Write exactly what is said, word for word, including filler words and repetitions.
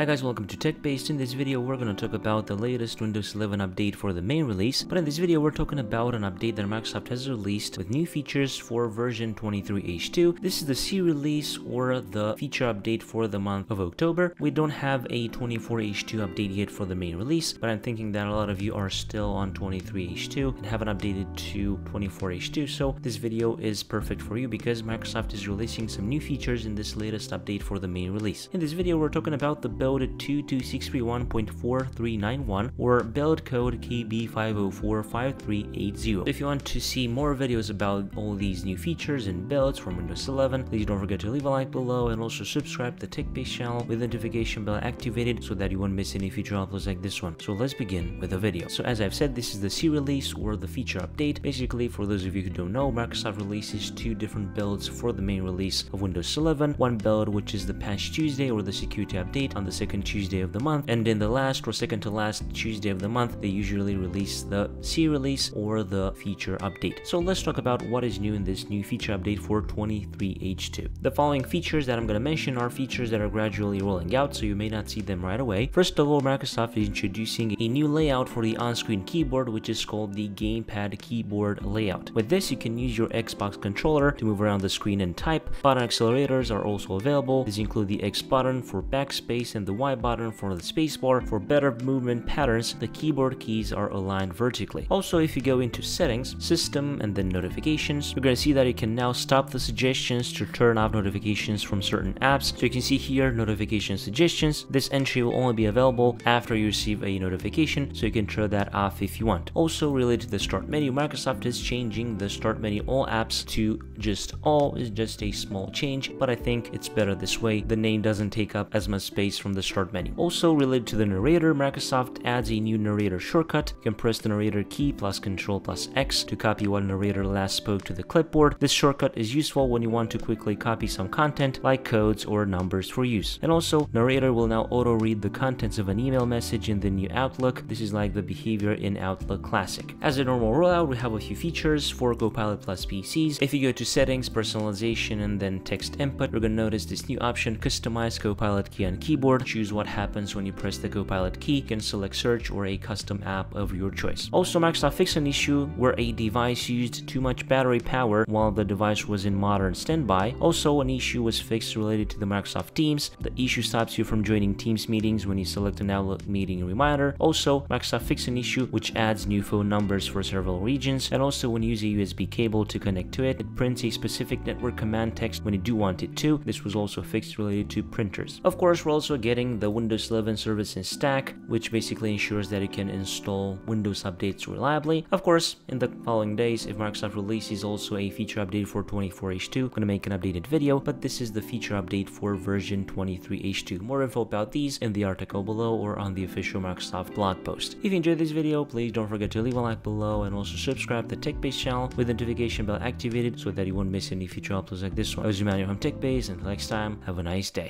Hi guys, welcome to Tech Based. In this video we're going to talk about the latest Windows eleven update for the main release, but in this video we're talking about an update that Microsoft has released with new features for version twenty-three H two. This is the C release or the feature update for the month of October. We don't have a twenty-four H two update yet for the main release, but I'm thinking that a lot of you are still on twenty-three H two and haven't updated to twenty-four H two, so this video is perfect for you because Microsoft is releasing some new features in this latest update for the main release. In this video we're talking about the build code two two six three one point four three nine one or build code K B five oh four five three eight zero. If you want to see more videos about all these new features and builds from Windows eleven, please don't forget to leave a like below and also subscribe to the TechBase channel with the notification bell activated so that you won't miss any future uploads like this one. So let's begin with the video. So as I've said, this is the C release or the feature update. Basically, for those of you who don't know, Microsoft releases two different builds for the main release of Windows eleven. One build, which is the Patch Tuesday or the security update on the second Tuesday of the month, and in the last or second to last Tuesday of the month they usually release the C release or the feature update. So let's talk about what is new in this new feature update for twenty-three H two. The following features that I'm going to mention are features that are gradually rolling out, so you may not see them right away. First of all, Microsoft is introducing a new layout for the on-screen keyboard, which is called the GamePad Keyboard Layout. With this, you can use your Xbox controller to move around the screen and type. Button accelerators are also available. These include the X button for backspace and the Y button for the spacebar. For better movement patterns, the keyboard keys are aligned vertically. Also, if you go into settings, system, and then notifications, you're going to see that you can now stop the suggestions to turn off notifications from certain apps. So you can see here notification suggestions. This entry will only be available after you receive a notification, so you can turn that off if you want. Also, related to the start menu, Microsoft is changing the start menu all apps to just all. Is just a small change, but I think it's better this way. The name doesn't take up as much space from the start menu. Also, related to the narrator, Microsoft adds a new narrator shortcut. You can press the narrator key plus Control plus X to copy what narrator last spoke to the clipboard. This shortcut is useful when you want to quickly copy some content like codes or numbers for use. And also, narrator will now auto-read the contents of an email message in the new Outlook. This is like the behavior in Outlook Classic. As a normal rollout, we have a few features for Copilot plus P Cs. If you go to settings, personalization, and then text input, you're gonna notice this new option, customize Copilot key on keyboard. Choose what happens when you press the Copilot key. You can select search or a custom app of your choice. Also, Microsoft fixed an issue where a device used too much battery power while the device was in modern standby. Also, an issue was fixed related to the Microsoft Teams. The issue stops you from joining Teams meetings when you select an Outlook meeting reminder. Also, Microsoft fixed an issue which adds new phone numbers for several regions. And also, when you use a U S B cable to connect to it, it prints a specific network command text when you do want it to. This was also fixed related to printers. Of course, we're also getting Getting the Windows eleven service in stack, which basically ensures that you can install Windows updates reliably. Of course, in the following days, if Microsoft releases also a feature update for twenty-four H two, I'm going to make an updated video, but this is the feature update for version twenty-three H two. More info about these in the article below or on the official Microsoft blog post. If you enjoyed this video, please don't forget to leave a like below and also subscribe to the TechBase channel with the notification bell activated so that you won't miss any future uploads like this one. I was your man, your home TechBase, and until next time, have a nice day.